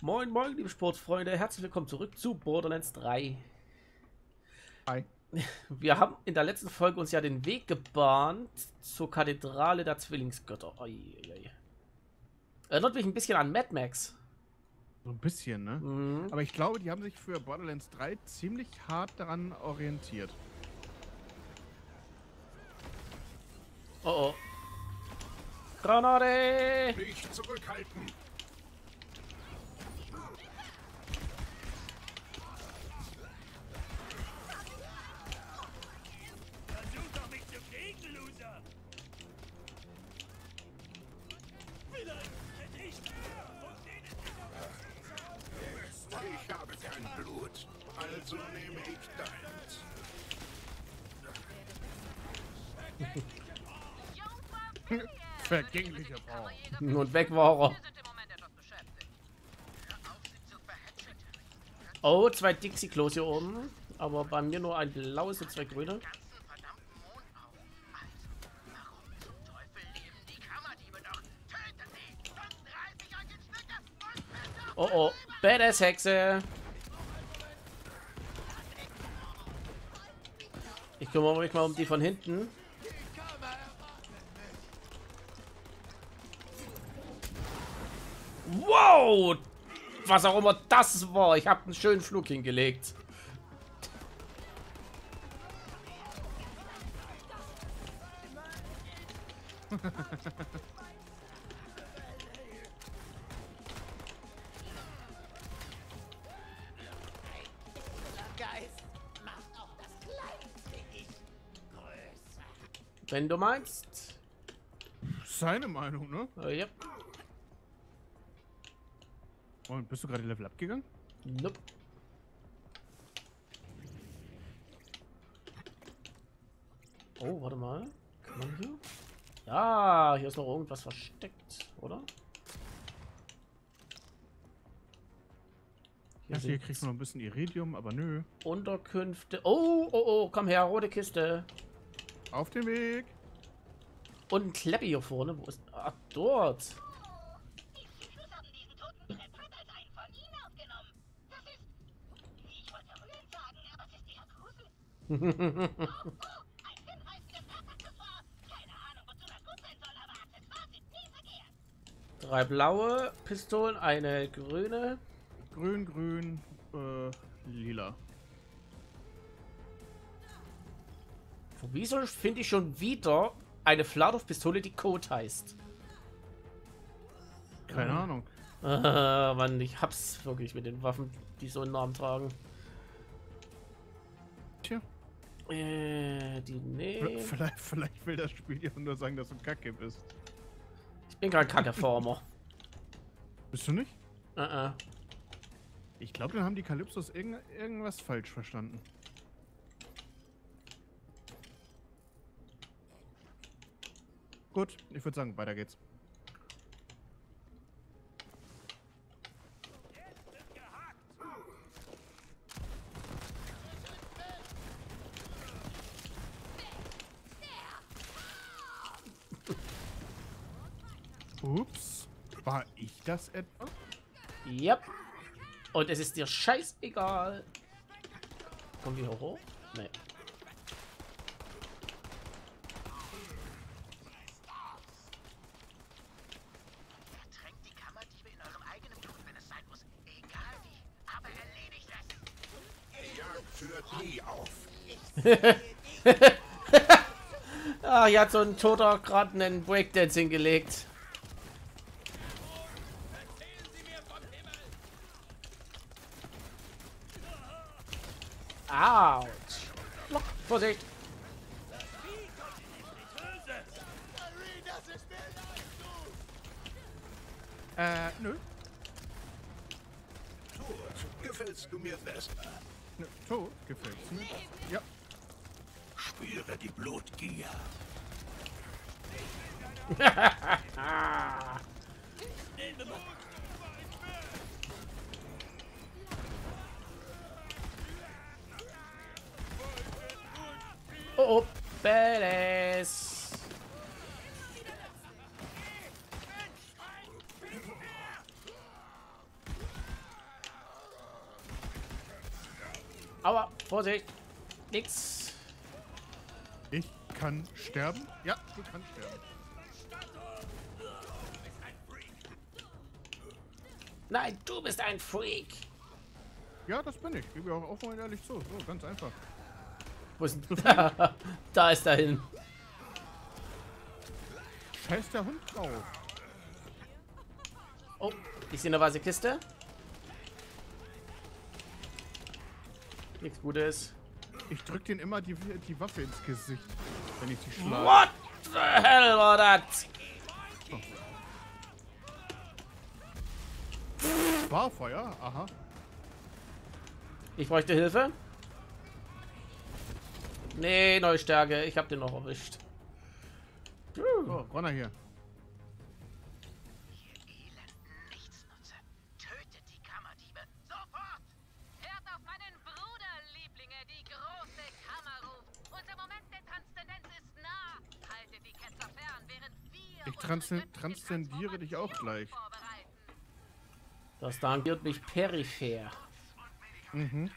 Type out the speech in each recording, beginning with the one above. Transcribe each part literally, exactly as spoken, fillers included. Moin, moin, liebe Sportfreunde. Herzlich willkommen zurück zu Borderlands drei. Hi. Wir haben in der letzten Folge uns ja den Weg gebahnt zur Kathedrale der Zwillingsgötter. Eieiei. Erinnert mich ein bisschen an Mad Max. So ein bisschen, ne? Mhm. Aber ich glaube, die haben sich für Borderlands drei ziemlich hart daran orientiert. Oh oh. Granate! Nicht zurückhalten! Ich habe kein Blut, also nehme ich deins. Vergänglicher Bauer. Und weg war er. Oh, zwei Dixie-Klos hier oben. Aber bei mir nur ein blaues und zwei grüne. Oh oh, Badass Hexe. Ich kümmere mich mal um die von hinten. Wow! Was auch immer das war. Ich habe einen schönen Flug hingelegt. Wenn du meinst. Seine Meinung, ne? Oh, yep. Und bist du gerade Level abgegangen? Nope. Oh, warte mal. Kann man hier? Ja, hier ist noch irgendwas versteckt, oder? Hier, ja, hier kriegst du noch ein bisschen Iridium, aber nö. Unterkünfte. Oh, oh, oh, komm her, rote Kiste. Auf den Weg. Und ein Kleppi hier vorne. Wo ist... Ach, dort. Drei blaue Pistolen, eine grüne. Grün, grün, äh, lila. Wieso finde ich schon wieder eine Fladoff-Pistole, die Code heißt? Keine mhm. Ahnung. Äh, Mann, ich hab's wirklich mit den Waffen, die so einen Namen tragen. Tja. Äh, die nee. Vielleicht, vielleicht will das Spiel ja nur sagen, dass du Kacke bist. Ich bin kein Kacke-Farmer. Bist du nicht? Äh, uh äh. -uh. Ich glaube, dann haben die Kalypsus irg irgendwas falsch verstanden. Gut, ich würde sagen, weiter geht's. Ups, war ich das etwa? Yep. Und es ist dir scheißegal. Kommen wir hier hoch? Nee. Ah, hier hat so ein Toter gerade einen Breakdance hingelegt. Autsch. Vorsicht. Äh, nö. Gefällst du mir besser? Tot gefällt mir. Ja. Spüre die Blutgier. Oh, oh, Badass. Aua, Vorsicht. Nix. Ich kann sterben? Ja, du kannst sterben. Nein, du bist ein Freak. Ja, das bin ich. Ich gebe auch offen und ehrlich zu. So, ganz einfach. Wo ist denn? Da, da ist er hin. Scheiß der Hund drauf. Oh, ich sehe eine weiße Kiste. Nichts Gutes. Ich drück den immer die, die Waffe ins Gesicht, wenn ich sie schlage. What the hell war das? Oh. Barfeuer? Aha. Ich bräuchte Hilfe. Nee, neue Stärke. Ich hab den noch erwischt. So, Ronner hier. Ich trans transzendiere dich auch gleich. Das da wird mich peripher. Mhm.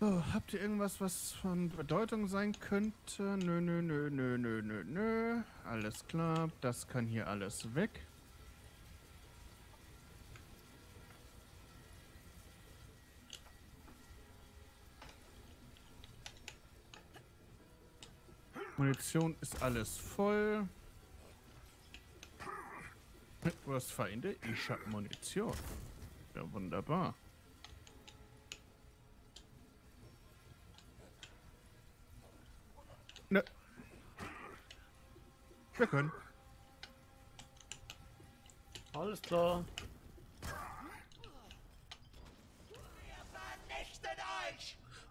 So, habt ihr irgendwas, was von Bedeutung sein könnte? Nö, nö, nö, nö, nö, nö, nö. Alles klar, das kann hier alles weg. Munition ist alles voll. Du hast Feinde? Ich hab Munition. Ja, wunderbar. Ne. Wir können. Alles klar.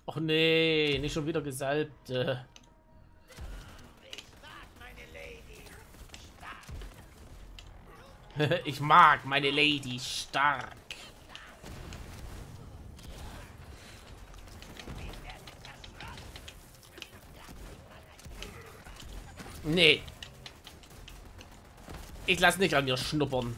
Och nee, nicht schon wieder Gesalbte. Ich mag meine Lady stark. Nee. Ich lasse nicht an mir schnuppern.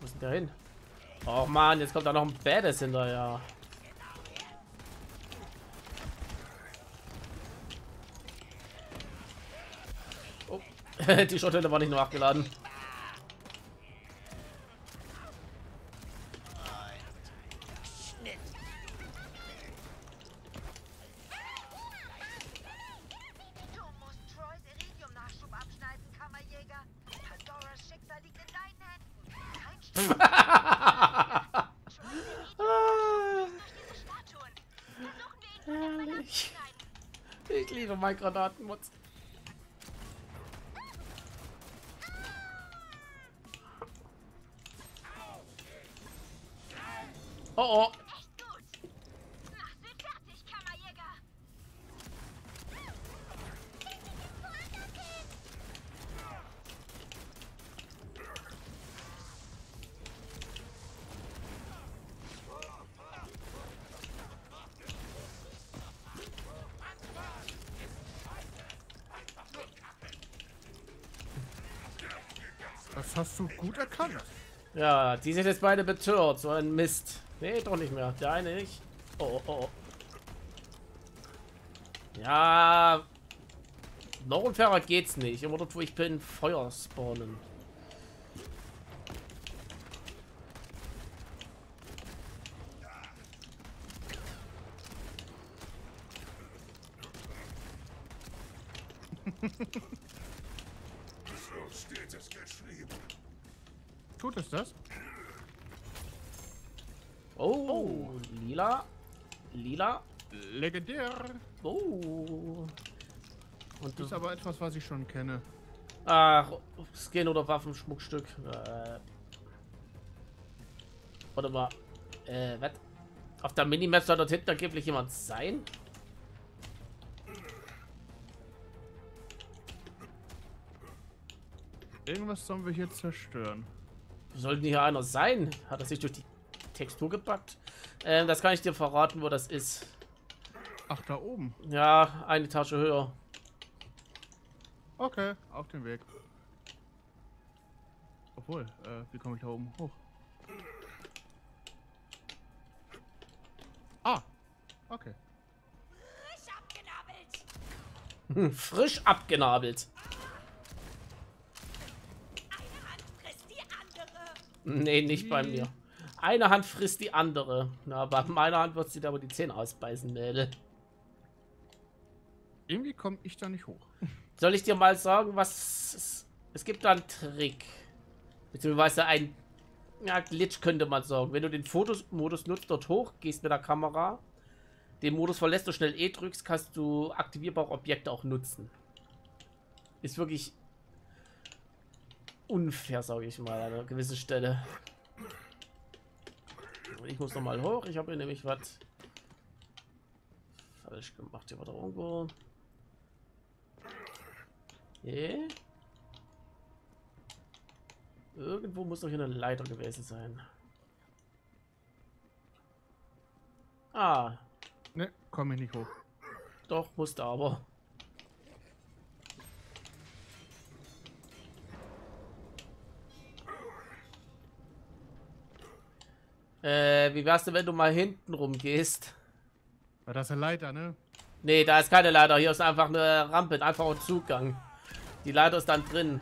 Wo ist denn der hin? Oh man, jetzt kommt da noch ein Badass hinterher. Oh. Die Schotthülle war nicht nur abgeladen. Granatenmutz. Oh oh. Echt gut. Mach sie fertig, Kammerjäger. Das hast du gut erkannt. Ja, die sind jetzt beide betört. So ein Mist. Nee, doch nicht mehr. Der eine nicht. Oh, oh, oh. Ja. Noch unfairer geht's nicht. Immer dort, wo ich bin, Feuer spawnen. Tut es das? Oh, oh, lila, lila, legendär. Oh, und das ist aber etwas, was ich schon kenne. Ach, Skin oder Waffenschmuckstück. Äh. Warte mal, äh, was? Auf der Minimap soll dort hinten angeblich jemand sein? Irgendwas sollen wir hier zerstören. Sollten hier einer sein? Hat er sich durch die Textur gepackt. Ähm, das kann ich dir verraten, wo das ist. Ach, da oben? Ja, eine Tasche höher. Okay, auf dem Weg. Obwohl, äh, wie komme ich da oben hoch? Ah, okay. Frisch abgenabelt. Hm, frisch abgenabelt. Eine Hand frisst die andere. Nee, nicht bei mir. Eine Hand frisst die andere. Na, bei meiner Hand wird sie da aber die Zähne ausbeißen, Mädel. Irgendwie komme ich da nicht hoch. Soll ich dir mal sagen, was... Es gibt da einen Trick. Beziehungsweise ein... Ja, Glitch könnte man sagen. Wenn du den Fotomodus nutzt, dort hoch, gehst mit der Kamera, den Modus verlässt du schnell E drückst, kannst du aktivierbare Objekte auch nutzen. Ist wirklich unfair, sage ich mal, an einer gewissen Stelle. Ich muss noch mal hoch. Ich habe hier nämlich was falsch gemacht. Hier war da irgendwo. Okay. Irgendwo muss doch hier eine Leiter gewesen sein. Ah. Ne, komme ich nicht hoch. Doch, musste aber. Äh, wie wär's denn, wenn du mal hinten rumgehst? War das eine Leiter, ne? Ne, da ist keine Leiter. Hier ist einfach eine Rampe, einfach ein Zugang. Die Leiter ist dann drin.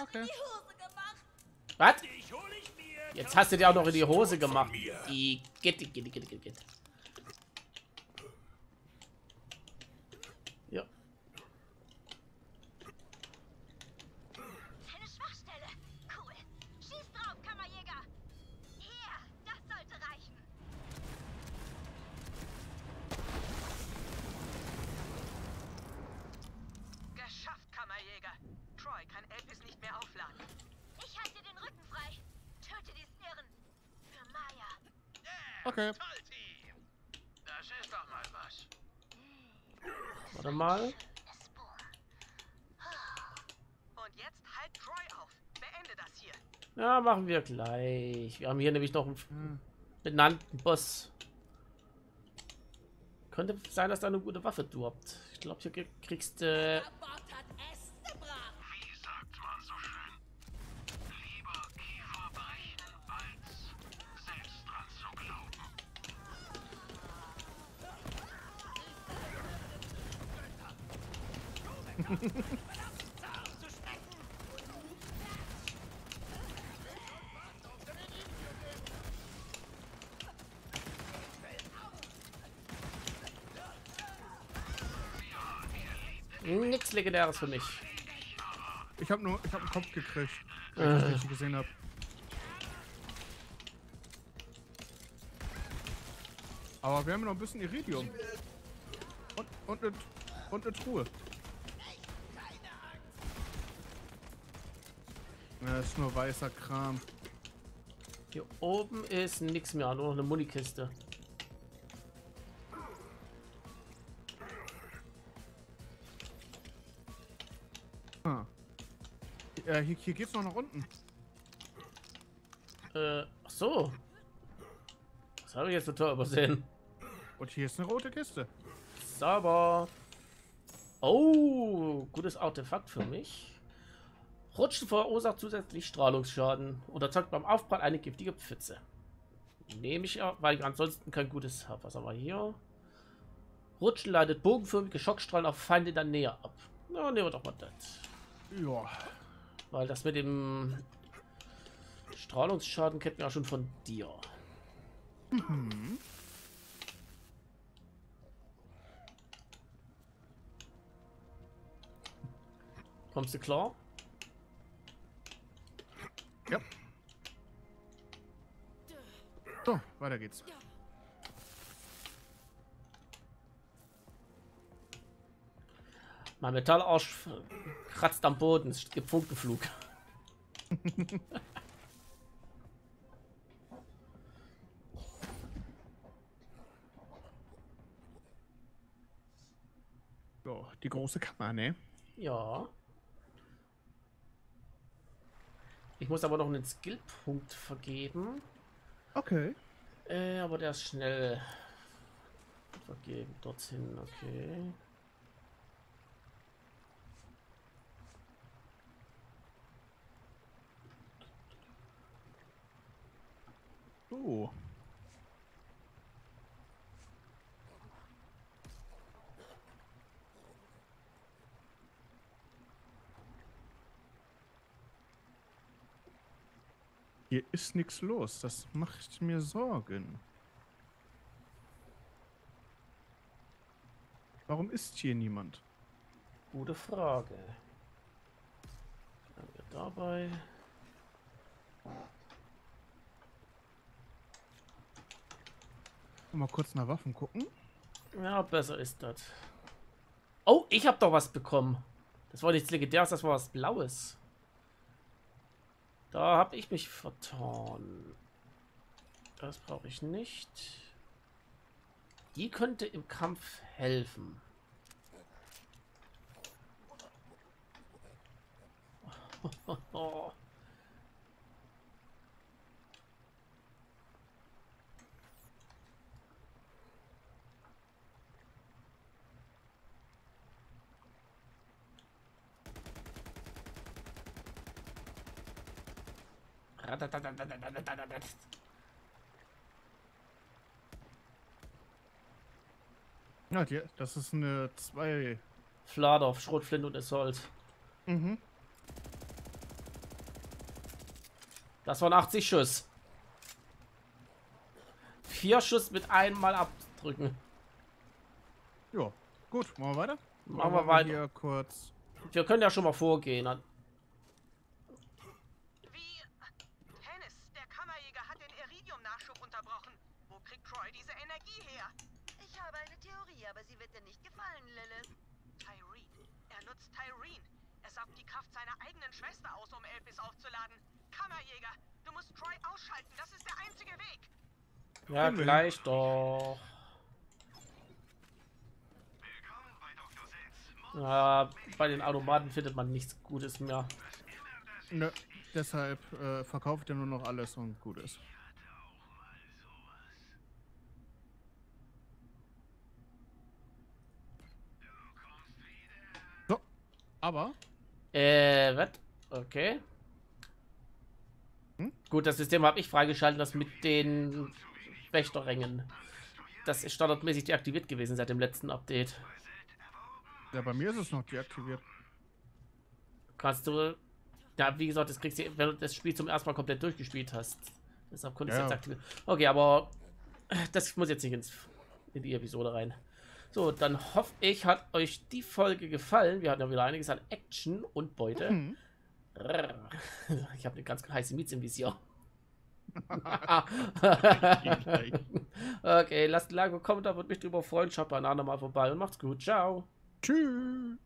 Okay. Was? Jetzt hast du dir auch noch in die Hose gemacht. Die geht, geht, geht, geht, geht. Ja. Eine Schwachstelle. Cool. Schieß drauf, Kammerjäger. Hier, das sollte reichen. Geschafft, Kammerjäger. Troy kann Elpis nicht mehr aufladen. Ich halte den Rücken frei. Töte die Stirren. Für Maya. Yeah, okay. Toll, Team. Das ist doch mal was. Warte mal. Und jetzt halt Troy auf. Beende das hier. Ja, machen wir gleich. Wir haben hier nämlich noch einen hm. benannten Boss. Könnte sein, dass da eine gute Waffe droppt. Ich glaube, hier kriegst du... Äh, nichts Legendäres für mich. Ich habe nur, ich habe einen Kopf gekriegt, wenn ich das gesehen habe. Aber wir haben noch ein bisschen Iridium und und und eine Truhe. Das ist nur weißer Kram. Hier oben ist nichts mehr, nur noch eine Munikiste. Ah. Ja, hier, hier geht's noch nach unten. Äh, ach so. Das habe ich jetzt total übersehen. Und hier ist eine rote Kiste. Sauber. Oh, gutes Artefakt für mich. Rutschen verursacht zusätzlich Strahlungsschaden und erzeugt beim Aufprall eine giftige Pfütze. Nehme ich ja, weil ich ansonsten kein gutes habe. Was haben wir hier? Rutschen leitet bogenförmige Schockstrahlen auf Feinde in der Nähe ab. Na, nehmen wir doch mal das. Ja. Weil das mit dem Strahlungsschaden kennt man ja schon von dir. Mhm. Kommst du klar? Ja. So, weiter geht's. Mein Metallarsch kratzt am Boden, es gibt Funkenflug. So, die große Kammer, ne? Ja. Ich muss aber noch einen Skillpunkt vergeben. Okay. Äh, aber der ist schnell vergeben. Dorthin, okay. Oh. Hier ist nichts los, das macht mir Sorgen. Warum ist hier niemand? Gute Frage. Bleiben wir dabei. Mal kurz nach Waffen gucken. Ja, besser ist das. Oh, ich habe doch was bekommen. Das war nichts Legendäres, das war was Blaues. Da habe ich mich vertan. Das brauche ich nicht. Die könnte im Kampf helfen. Ja, die, das ist eine zwei Fladorf, Schrotflinte und Assault. Mhm. Das waren achtzig Schuss. Vier Schuss mit einmal abdrücken. Ja, gut, machen wir weiter. Machen wir weiter. Hier kurz. Wir können ja schon mal vorgehen. Ja, gleich doch. Ja, bei den Automaten findet man nichts Gutes mehr. Nö, deshalb äh, verkauft ihr nur noch alles und Gutes. So, aber... Äh, was? Okay. Hm? Gut, das System habe ich freigeschaltet, das mit den... Wächterrängen. Das ist standardmäßig deaktiviert gewesen seit dem letzten Update. Ja, bei mir ist es noch deaktiviert. Kannst du... Ja, wie gesagt, das kriegst du, wenn du das Spiel zum ersten Mal komplett durchgespielt hast. Deshalb konnte ich es jetzt aktivieren. Okay, aber das muss jetzt nicht ins, in die Episode rein. So, dann hoffe ich, hat euch die Folge gefallen. Wir hatten ja wieder einiges an Action und Beute. Mhm. Ich habe eine ganz heiße Mieze im Visier. Okay, lasst ein Like und einen Kommentar, würde mich drüber freuen. Schaut bei einer anderen mal vorbei und macht's gut. Ciao. Tschüss.